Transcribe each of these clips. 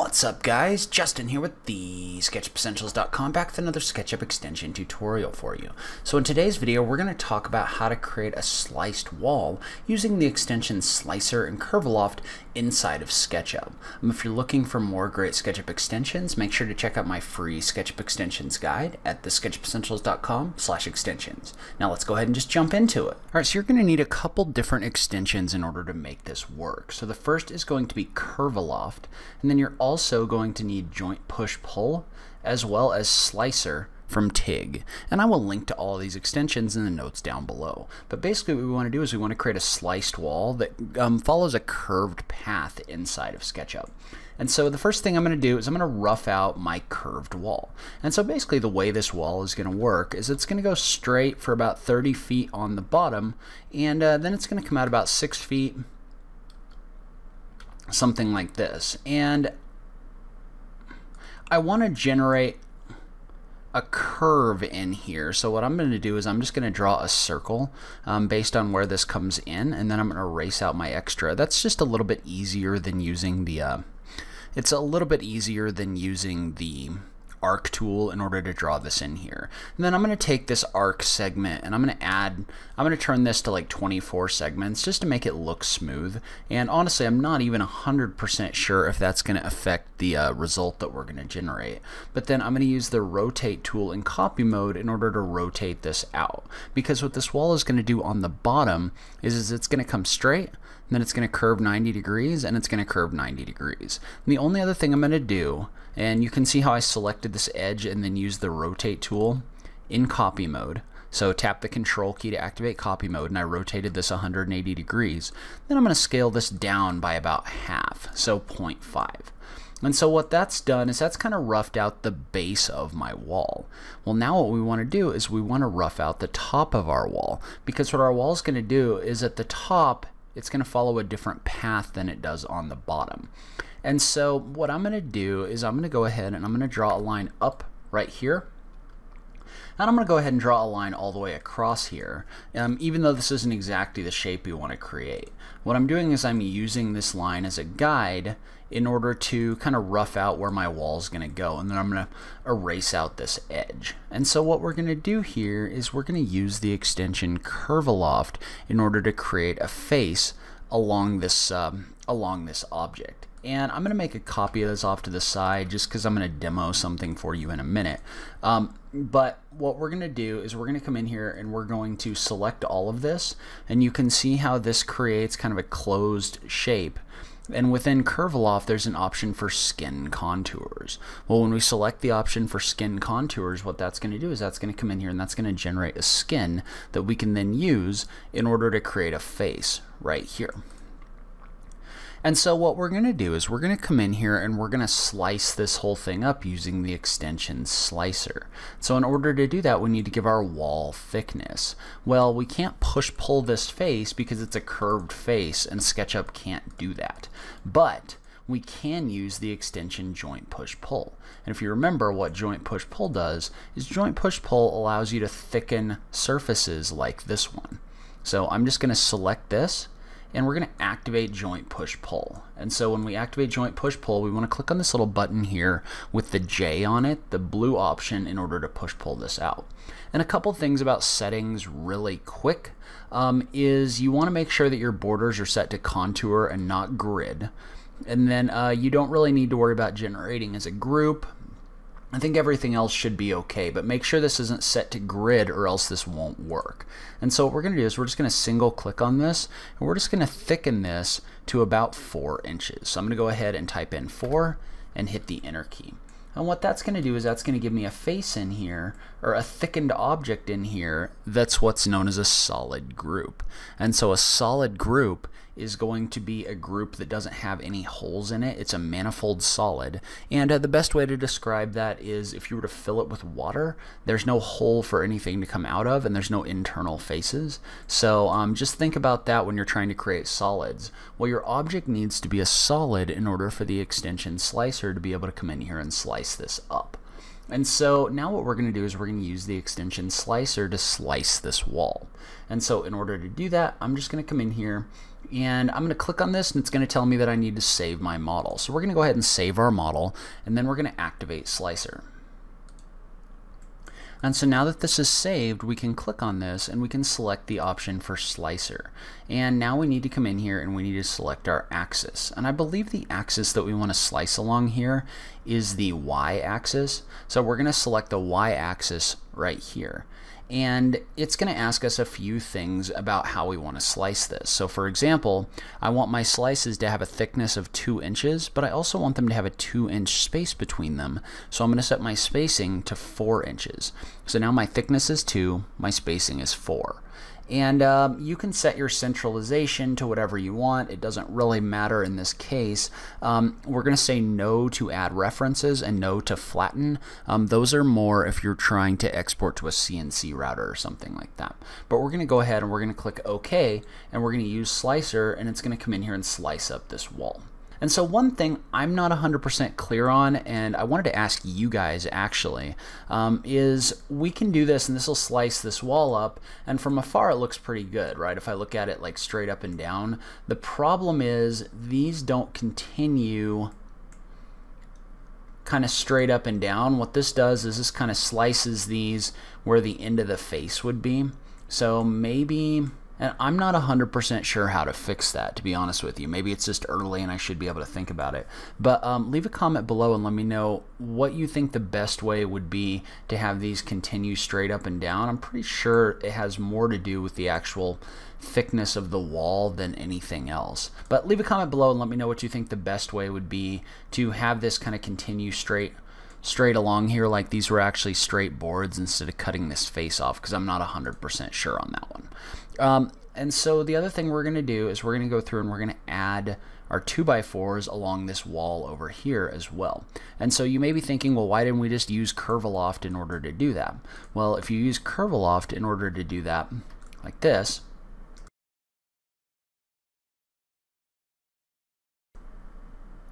What's up, guys? Justin here with the SketchUpEssentials.com, back with another SketchUp extension tutorial for you. So in today's video, we're going to talk about how to create a sliced wall using the extensions Slicer and Curviloft inside of SketchUp. If you're looking for more great SketchUp extensions, make sure to check out my free SketchUp extensions guide at the SketchUpEssentials.com/extensions. Now let's go ahead and just jump into it. Alright, so you're going to need a couple different extensions in order to make this work. So the first is going to be Curviloft, and then you're also going to need joint push-pull as well as Slicer from TIG, and I will link to all of these extensions in the notes down below. But basically what we want to do is we want to create a sliced wall that follows a curved path inside of SketchUp. And so the first thing I'm going to do is I'm going to rough out my curved wall. And so basically the way this wall is going to work is it's going to go straight for about 30 feet on the bottom, and then it's going to come out about 6 feet, something like this. And I want to generate a curve in here. So what I'm going to do is I'm just going to draw a circle based on where this comes in, and then I'm going to erase out my extra. That's just a little bit easier than using the arc tool in order to draw this in here. And then I'm going to take this arc segment and I'm going to turn this to like 24 segments just to make it look smooth. And honestly, I'm not even 100% sure if that's going to affect the result that we're going to generate. But then I'm going to use the rotate tool in copy mode in order to rotate this out, because what this wall is going to do on the bottom is it's going to come straight, and then it's going to curve 90 degrees, and it's going to curve 90 degrees. And the only other thing I'm going to do, and you can see how I selected this edge and then used the rotate tool in copy mode. So tap the control key to activate copy mode, and I rotated this 180 degrees. Then I'm going to scale this down by about half, so 0.5. And so what that's done is that's kind of roughed out the base of my wall. Well, now what we want to do is we want to rough out the top of our wall, because what our wall is going to do is at the top, it's going to follow a different path than it does on the bottom. And so what I'm going to do is I'm going to go ahead and I'm going to draw a line up right here, and I'm going to go ahead and draw a line all the way across here, even though this isn't exactly the shape you want to create. What I'm doing is I'm using this line as a guide in order to kind of rough out where my wall is going to go, and then I'm going to erase out this edge. And so what we're going to do here is we're going to use the extension Curviloft in order to create a face along this object. And I'm going to make a copy of this off to the side just because I'm going to demo something for you in a minute. But what we're going to do is we're going to come in here and we're going to select all of this, and you can see how this creates kind of a closed shape. And within Curviloft, there's an option for skin contours. Well, when we select the option for skin contours, what that's going to do is that's going to come in here and that's going to generate a skin that we can then use in order to create a face right here. And so what we're going to do is we're going to come in here and we're going to slice this whole thing up using the extension Slicer. So in order to do that, we need to give our wall thickness. Well, we can't push-pull this face because it's a curved face and SketchUp can't do that. But we can use the extension joint push-pull. And if you remember, what joint push-pull does is joint push-pull allows you to thicken surfaces like this one. So I'm just going to select this, and we're going to activate joint push-pull. And so when we activate joint push-pull, we want to click on this little button here with the J on it, the blue option, in order to push-pull this out. And a couple things about settings really quick is you want to make sure that your borders are set to contour and not grid. And then you don't really need to worry about generating as a group. I think everything else should be okay, but make sure this isn't set to grid or else this won't work. And so what we're going to do is we're just going to single click on this, and we're just going to thicken this to about 4 inches. So I'm going to go ahead and type in 4 and hit the enter key. And what that's going to do is that's going to give me a face in here, or a thickened object in here, that's what's known as a solid group. And so a solid group is going to be a group that doesn't have any holes in it. It's a manifold solid. And the best way to describe that is if you were to fill it with water, there's no hole for anything to come out of, and there's no internal faces. So just think about that when you're trying to create solids. Well, your object needs to be a solid in order for the extension Slicer to be able to come in here and slice this up. And so now what we're going to do is we're going to use the extension Slicer to slice this wall. And so in order to do that, I'm just going to come in here and I'm going to click on this and it's going to tell me that I need to save my model. So we're going to go ahead and save our model, and then we're going to activate Slicer. And so now that this is saved, we can click on this and we can select the option for Slicer. And now we need to come in here and we need to select our axis. And I believe the axis that we want to slice along here is the y-axis. So we're going to select the y-axis right here. And it's going to ask us a few things about how we want to slice this. So for example, I want my slices to have a thickness of 2 inches, but I also want them to have a 2-inch space between them. So I'm going to set my spacing to 4 inches. So now my thickness is 2, my spacing is 4. And you can set your centralization to whatever you want. It doesn't really matter in this case. We're going to say no to add references and no to flatten. Those are more if you're trying to export to a CNC router or something like that. But we're going to go ahead and we're going to click OK, and we're going to use Slicer, and it's going to come in here and slice up this wall. And so one thing I'm not 100% clear on, and I wanted to ask you guys actually, is we can do this and this will slice this wall up, and from afar it looks pretty good, right? If I look at it like straight up and down. The problem is these don't continue kind of straight up and down. What this does is this kind of slices these where the end of the face would be. So maybe, and I'm not 100% sure how to fix that, to be honest with you. Maybe it's just early and I should be able to think about it. But leave a comment below and let me know what you think the best way would be to have these continue straight up and down. I'm pretty sure it has more to do with the actual thickness of the wall than anything else. But leave a comment below and let me know what you think the best way would be to have this kind of continue straight along here, like these were actually straight boards instead of cutting this face off, because I'm not 100% sure on that one. And so the other thing we're going to do is we're going to go through and we're going to add our 2x4s along this wall over here as well. And so you may be thinking, well, why didn't we just use Curviloft in order to do that? Well, if you use Curviloft in order to do that like this,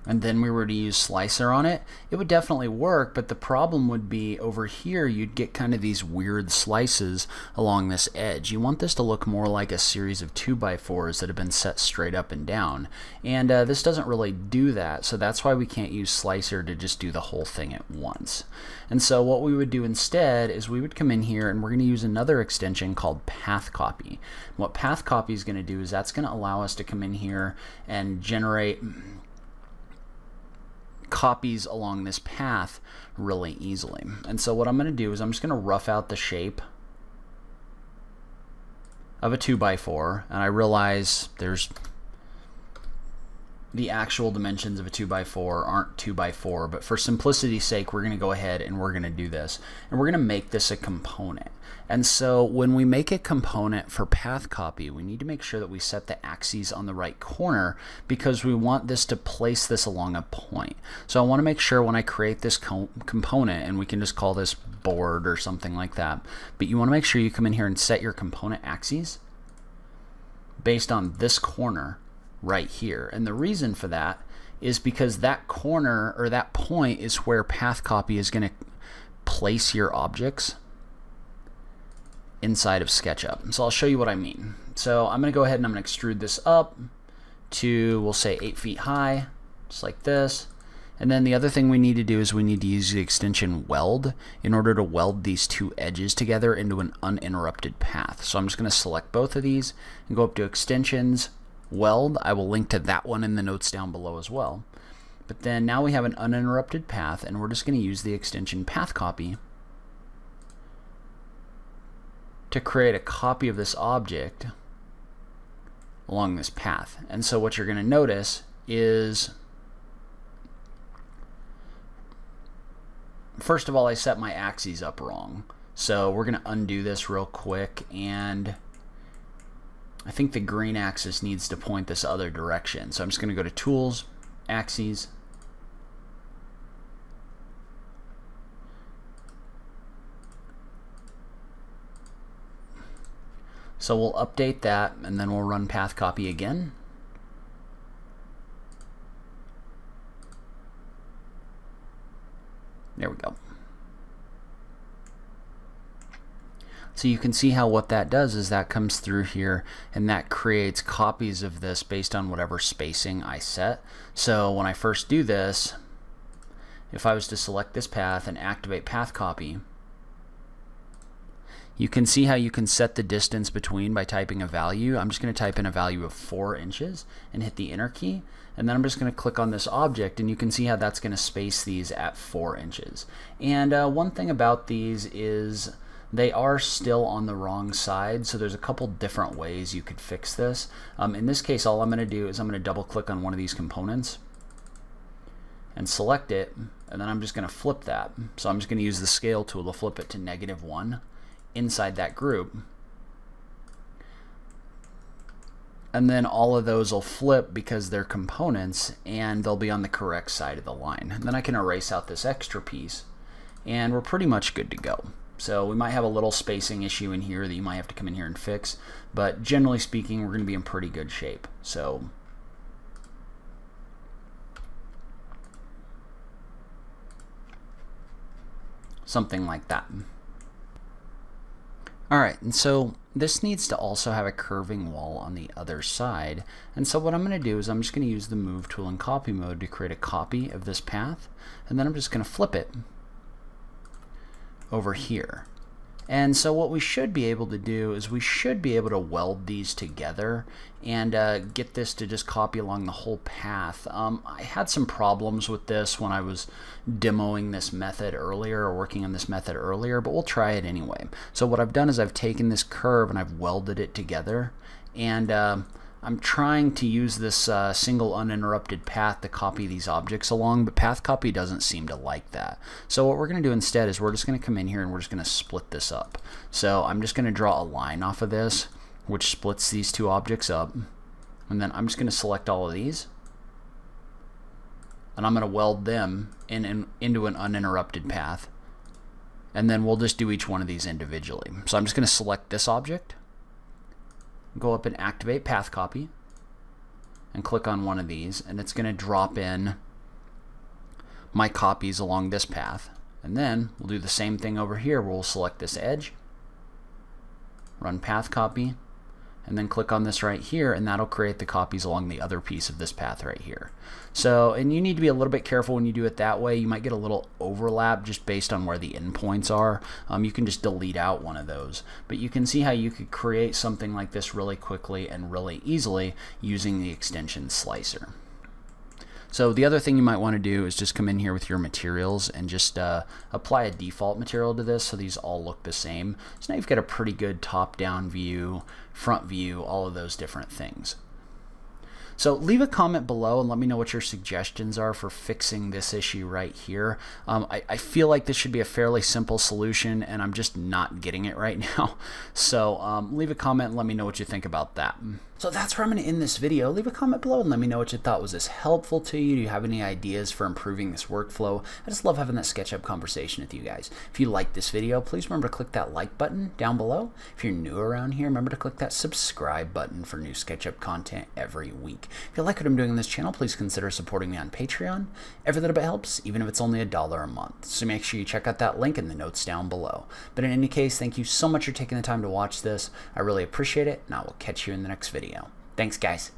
and then we were to use Slicer on it, it would definitely work, but the problem would be over here you'd get kind of these weird slices along this edge. You want this to look more like a series of 2x4s that have been set straight up and down, and this doesn't really do that, so that's why we can't use Slicer to just do the whole thing at once. And so what we would do instead is we would come in here and we're going to use another extension called path copy. What path copy is going to do is that's going to allow us to come in here and generate copies along this path really easily. And so what I'm going to do is I'm just going to rough out the shape of a 2x4, and I realize there's the actual dimensions of a 2x4 aren't 2x4, but for simplicity's sake we're going to go ahead and we're going to do this, and we're going to make this a component. And so when we make a component for path copy, we need to make sure that we set the axes on the right corner, because we want this to place this along a point. So I want to make sure when I create this component, and we can just call this board or something like that, but you want to make sure you come in here and set your component axes based on this corner right here. And the reason for that is because that corner or that point is where path copy is going to place your objects inside of SketchUp. So I'll show you what I mean. So I'm going to go ahead and I'm going to extrude this up to, we'll say, 8 feet high, just like this. And then the other thing we need to do is we need to use the extension Weld in order to weld these two edges together into an uninterrupted path. So I'm just going to select both of these and go up to Extensions, Weld. I will link to that one in the notes down below as well. But then now we have an uninterrupted path, and we're just going to use the extension path copy to create a copy of this object along this path. And so what you're going to notice is, first of all, I set my axes up wrong. So we're going to undo this real quick, and I think the green axis needs to point this other direction. So I'm just going to go to Tools, Axes, so we'll update that, and then we'll run path copy again. There we go. So you can see how what that does is that comes through here and that creates copies of this based on whatever spacing I set. So when I first do this, if I was to select this path and activate path copy, you can see how you can set the distance between by typing a value. I'm just going to type in a value of 4 inches and hit the enter key, and then I'm just going to click on this object, and you can see how that's going to space these at 4 inches. And one thing about these is they are still on the wrong side, so there's a couple different ways you could fix this. In this case, all I'm going to do is I'm going to double click on one of these components and select it, and then I'm just going to flip that. So I'm just going to use the scale tool to flip it to -1. Inside that group, and then all of those will flip because they're components and they'll be on the correct side of the line. And then I can erase out this extra piece and we're pretty much good to go. So we might have a little spacing issue in here that you might have to come in here and fix, but generally speaking we're going to be in pretty good shape. So something like that. Alright, and so this needs to also have a curving wall on the other side. And so what I'm going to do is I'm just going to use the move tool in copy mode to create a copy of this path. And then I'm just going to flip it over here. And so what we should be able to do is we should be able to weld these together and get this to just copy along the whole path. I had some problems with this when I was demoing this method earlier or working on this method earlier, but we'll try it anyway. So what I've done is I've taken this curve and I've welded it together, and I'm trying to use this single uninterrupted path to copy these objects along, but path copy doesn't seem to like that. So what we're going to do instead is we're just going to come in here and we're just going to split this up. So I'm just going to draw a line off of this, which splits these two objects up. And then I'm just going to select all of these. And I'm going to weld them into an uninterrupted path. And then we'll just do each one of these individually. So I'm just going to select this object, go up and activate path copy and click on one of these, and it's going to drop in my copies along this path. And then we'll do the same thing over here where we'll select this edge, run path copy, and then click on this right here, and that'll create the copies along the other piece of this path right here. So, and you need to be a little bit careful when you do it that way. You might get a little overlap just based on where the endpoints are. You can just delete out one of those. But you can see how you could create something like this really quickly and really easily using the extension Slicer. So the other thing you might want to do is just come in here with your materials and just apply a default material to this so these all look the same. So now you've got a pretty good top-down view, front view, all of those different things. So leave a comment below and let me know what your suggestions are for fixing this issue right here. I feel like this should be a fairly simple solution and I'm just not getting it right now. So leave a comment and let me know what you think about that. So that's where I'm going to end this video. Leave a comment below and let me know what you thought. Was this helpful to you? Do you have any ideas for improving this workflow? I just love having that SketchUp conversation with you guys. If you like this video, please remember to click that like button down below. If you're new around here, remember to click that subscribe button for new SketchUp content every week. If you like what I'm doing on this channel, please consider supporting me on Patreon. Every little bit helps, even if it's only $1 a month. So make sure you check out that link in the notes down below. But in any case, thank you so much for taking the time to watch this. I really appreciate it, and I will catch you in the next video. Thanks, guys.